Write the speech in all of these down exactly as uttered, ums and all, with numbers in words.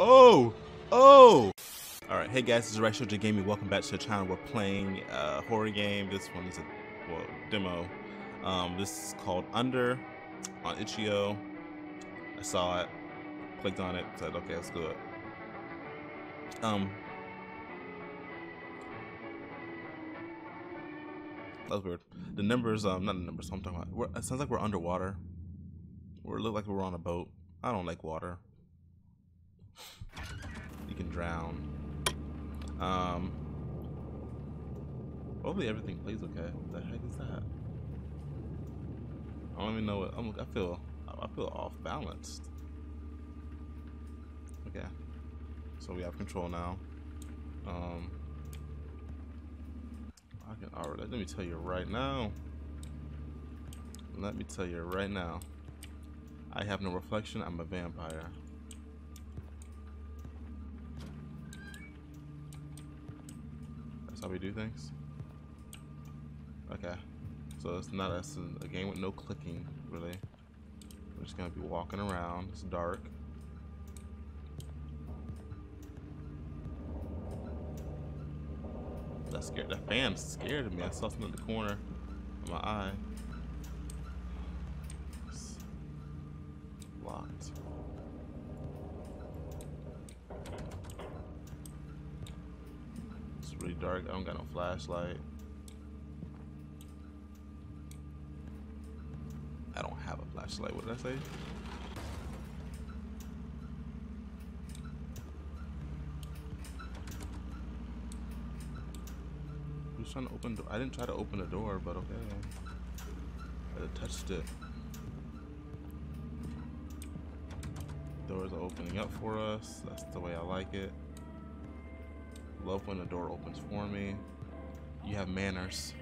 Oh! Oh! Alright, hey guys, this is RyshouJ Gaming. Welcome back to the channel. We're playing a horror game. This one is a well, demo. Um, this is called Under on itch dot i o. I saw it, clicked on it, said, okay, let's do it. Um, that was weird. The numbers, um, not the numbers, I'm talking about. We're, it sounds like we're underwater. We're, it looked like we were on a boat. I don't like water. You can drown. Um, hopefully everything plays okay. What the heck is that? I don't even know what, I'm, I feel, I feel off balanced. Okay. So we have control now. Um, I can already, let me tell you right now. Let me tell you right now. I have no reflection, I'm a vampire. That's how we do things. Okay. So it's not a, it's a game with no clicking, really. We're just gonna be walking around, it's dark. That scared, that fan scared me. I saw something in the corner of my eye. It's locked. It's really dark, I don't got no flashlight. I don't have a flashlight, what did I say? Trying to open. I didn't try to open the door, but okay. I touched it. Doors are opening up for us. That's the way I like it. Love when the door opens for me. You have manners.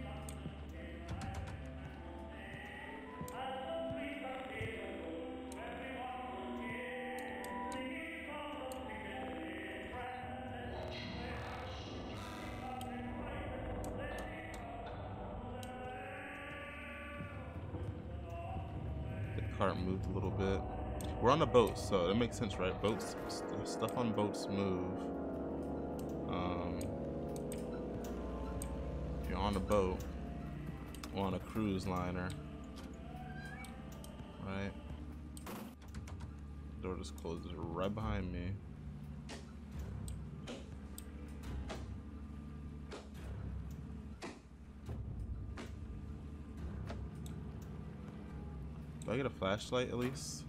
Cart moved a little bit. We're on a boat, so it makes sense, right? Boats, st stuff on boats move. Um, you're on a boat, or on a cruise liner, right? Door just closes right behind me. Do I get a flashlight at least?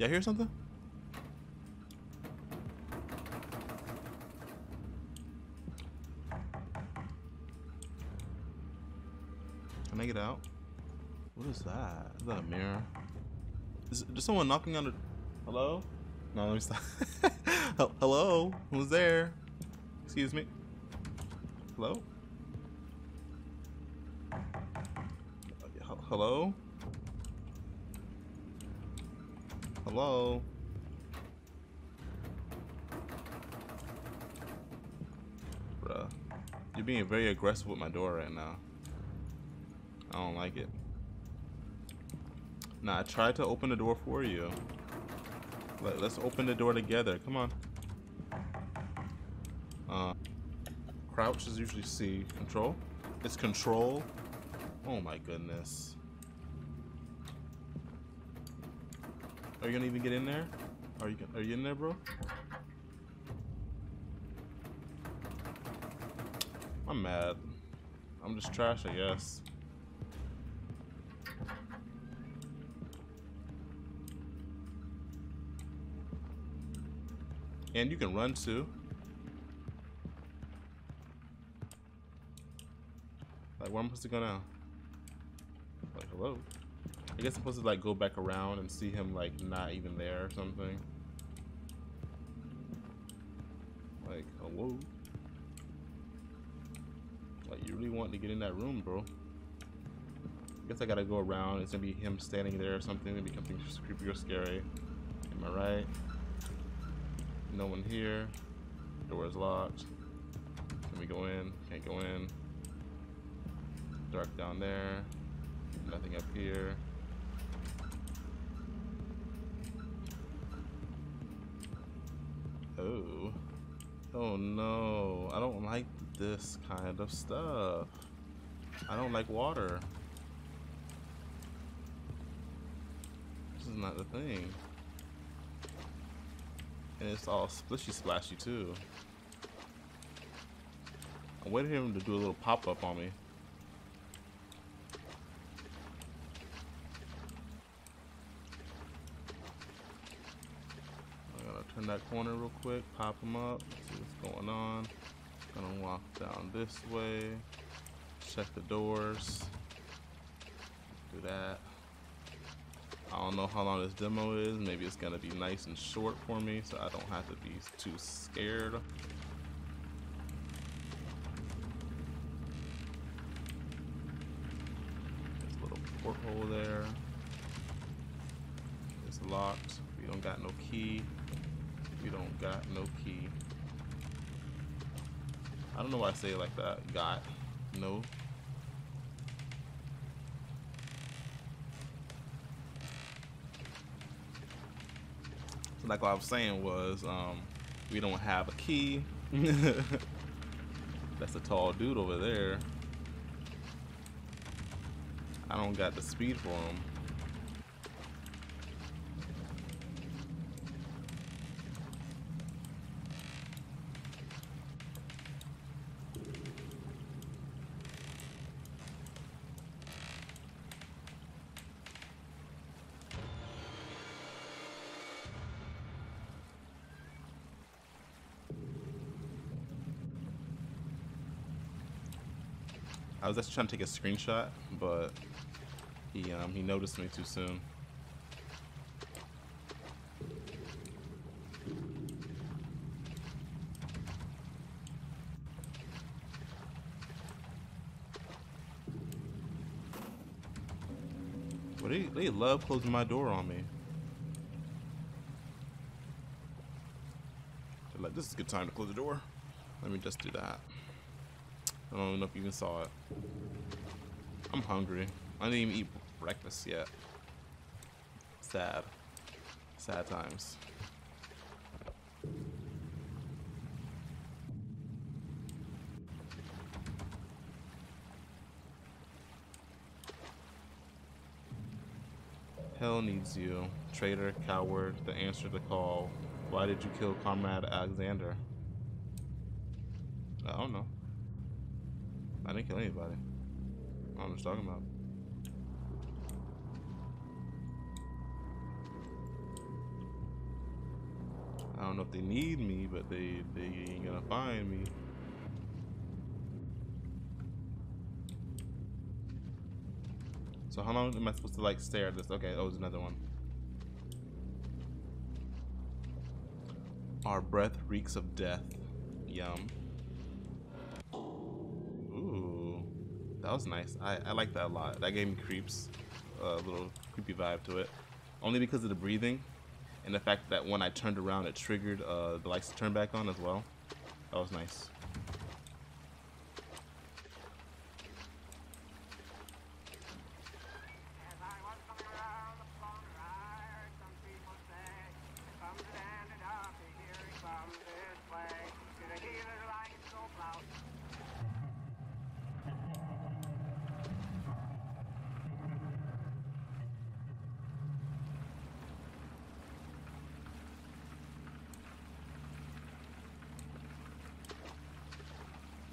Y'all hear something? Can I get out? What is that? Is that a mirror? Is there's someone knocking on the... Hello? No, let me stop. Hello? Who's there? Excuse me. Hello? Hello? Hello? Bruh. You're being very aggressive with my door right now. I don't like it. Nah, I tried to open the door for you. Let, let's open the door together. Come on. Uh, crouch is usually C. Control? It's control? Oh my goodness. Are you gonna even get in there? Are you, are you in there, bro? I'm mad. I'm just trash, I guess. And you can run too. Like, where am I supposed to go now? Like, hello? I guess I'm supposed to like go back around and see him like not even there or something. Like, hello? Like, you really want to get in that room, bro? I guess I gotta go around. It's gonna be him standing there or something. It'll be something creepy or scary. Am I right? No one here. Door is locked. Can we go in? Can't go in. Dark down there. Nothing up here. Oh. Oh no. I don't like this kind of stuff. I don't like water. This is not the thing. And it's all splishy splashy too. I waited for him to do a little pop-up on me. I gotta turn that corner real quick, pop him up, see what's going on. Gonna walk down this way, check the doors, do that. I don't know how long this demo is. Maybe it's gonna be nice and short for me, so I don't have to be too scared. There's a little porthole there. It's locked. We don't got no key. We don't got no key. I don't know why I say it like that. Got no. Like what I was saying was, um, we don't have a key. That's a tall dude over there. I don't got the speed for him. I was actually trying to take a screenshot, but he um, he noticed me too soon. Well, they they love closing my door on me. They're like, this is a good time to close the door. Let me just do that. I don't even know if you even saw it. I'm hungry. I didn't even eat breakfast yet. Sad. Sad times. Hell needs you. Traitor, coward, the answer to the call. Why did you kill Comrade Alexander? I don't know. I didn't kill anybody. I don't know what I'm talking about. I don't know if they need me, but they, they ain't gonna find me. So how long am I supposed to like stare at this? Okay, that was another one. Our breath reeks of death. Yum. That was nice. I, I like that a lot. That gave me creeps, a uh, little creepy vibe to it. Only because of the breathing and the fact that when I turned around, it triggered uh, the lights to turn back on as well. That was nice.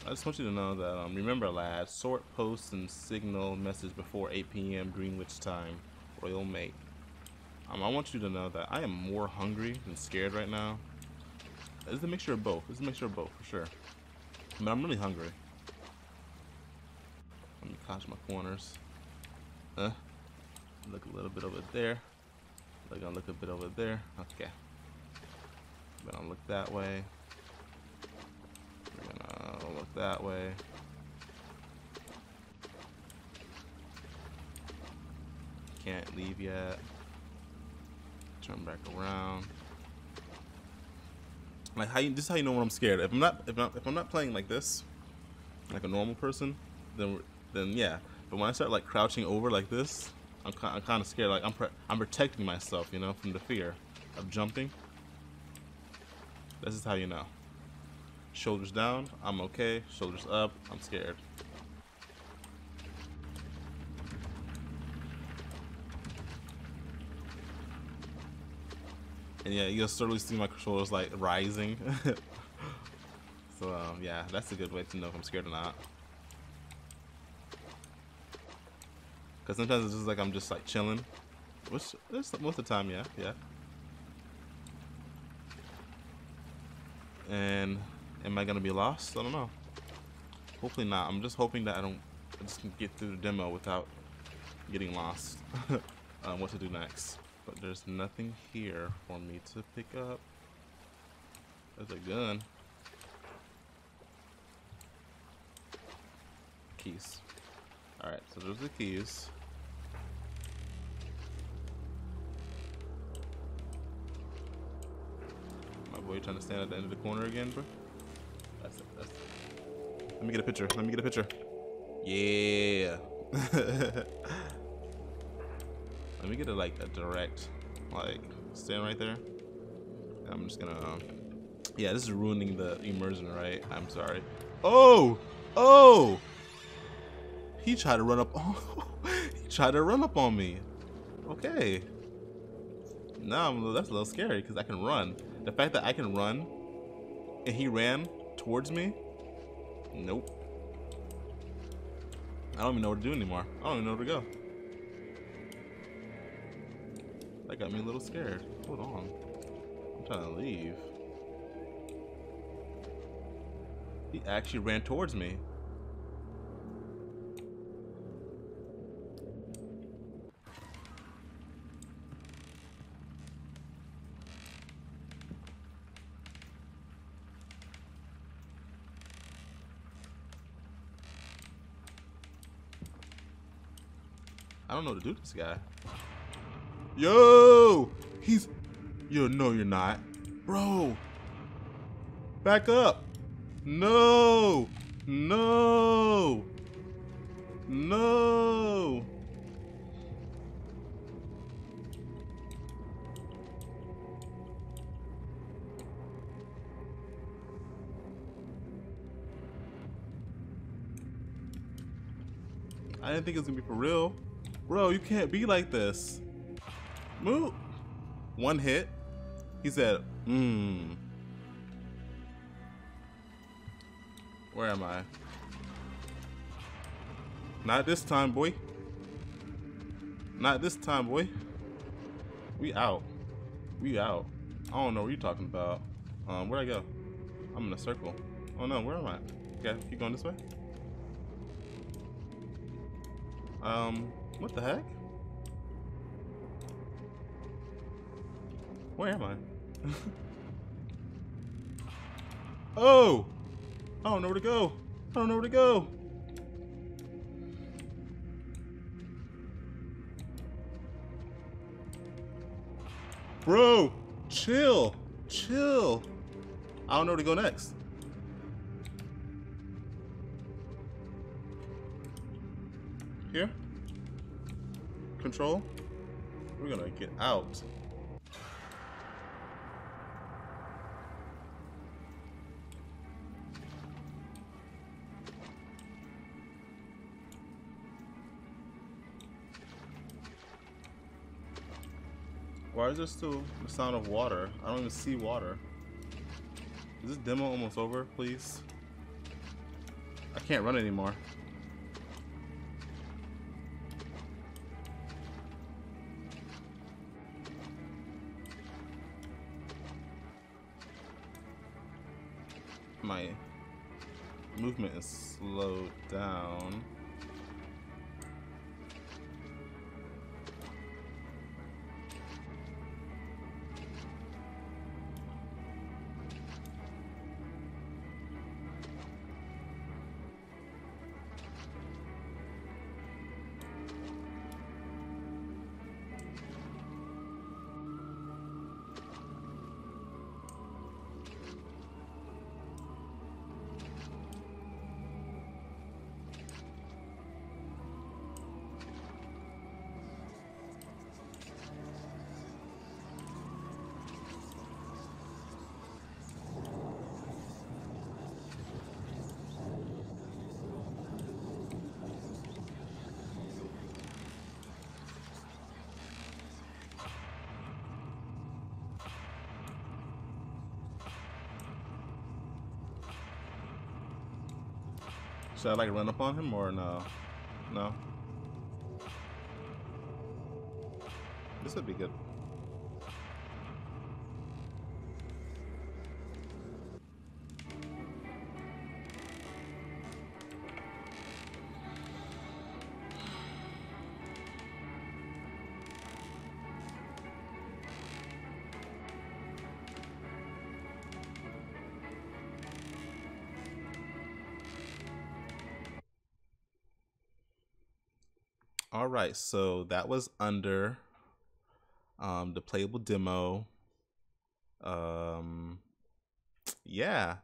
I just want you to know that, um, remember lads, sort, post, and signal message before eight P M Greenwich time, Royal Mate. Um, I want you to know that I am more hungry than scared right now. This is a mixture of both. This is a mixture of both, for sure. But I'm really hungry. Let me catch my corners. Huh? Look a little bit over there. Look, I'll look a bit over there. Okay. Then I'll look that way. That way. can't leave yet. Turn back around. Like how you, this is how you know when I'm scared. If I'm not, if I'm, if I'm not playing like this, like a normal person, then then yeah. But when I start like crouching over like this, I'm kind, I'm kind of scared. Like I'm, pre I'm protecting myself, you know, from the fear of jumping. This is how you know. Shoulders down, I'm okay. Shoulders up, I'm scared. And yeah, you'll certainly see my shoulders like rising. So um, yeah, that's a good way to know if I'm scared or not. Cause sometimes it's just like I'm just like chilling, which is most of the time, yeah, yeah. And am I gonna be lost? I don't know. Hopefully not. I'm just hoping that I don't I just can get through the demo without getting lost. um, what to do next? But there's nothing here for me to pick up. There's a gun. Keys. Alright, so there's the keys. My boy trying to stand at the end of the corner again, bro. That's it, that's it. Let me get a picture. Let me get a picture. Yeah. Let me get a, like a direct, like stand right there. I'm just gonna, um, yeah, this is ruining the immersion, right? I'm sorry. Oh, oh, he tried to run up. Oh, he tried to run up on me. Okay. Now I'm, that's a little scary because I can run. The fact that I can run and he ran towards me. Nope. I don't even know what to do anymore. I don't even know where to go. That got me a little scared. Hold on. I'm trying to leave. He actually ran towards me. I don't know what to do to this guy. Yo, he's, yo, no, you're not, bro. Back up. No, no, no. I didn't think it was gonna be for real. Bro, you can't be like this. Move. One hit. He said, hmm. Where am I? Not this time, boy. Not this time, boy. We out. We out. I don't know what you're talking about. Um, where'd I go? I'm in a circle. Oh no, where am I? Okay, keep going this way. Um, what the heck? Where am I? Oh! I don't know where to go. I don't know where to go. Bro, chill, chill. I don't know where to go next. Here. Control. We're gonna get out. Why is there still the sound of water? I don't even see water. Is this demo almost over, please? I can't run anymore. My movement is slowed down. Should I like run up on him or no? No. This would be good. All right, so that was Under, um, the playable demo. Um, yeah.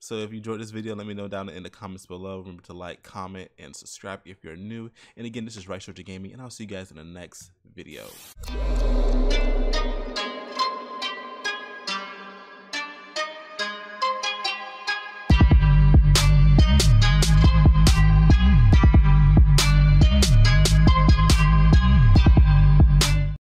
So if you enjoyed this video, let me know down in the comments below. Remember to like, comment, and subscribe if you're new. And again, this is RyshouJ Gaming, and I'll see you guys in the next video.